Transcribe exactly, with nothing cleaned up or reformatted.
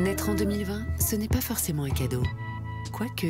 Naître en deux mille vingt, ce n'est pas forcément un cadeau. Quoique...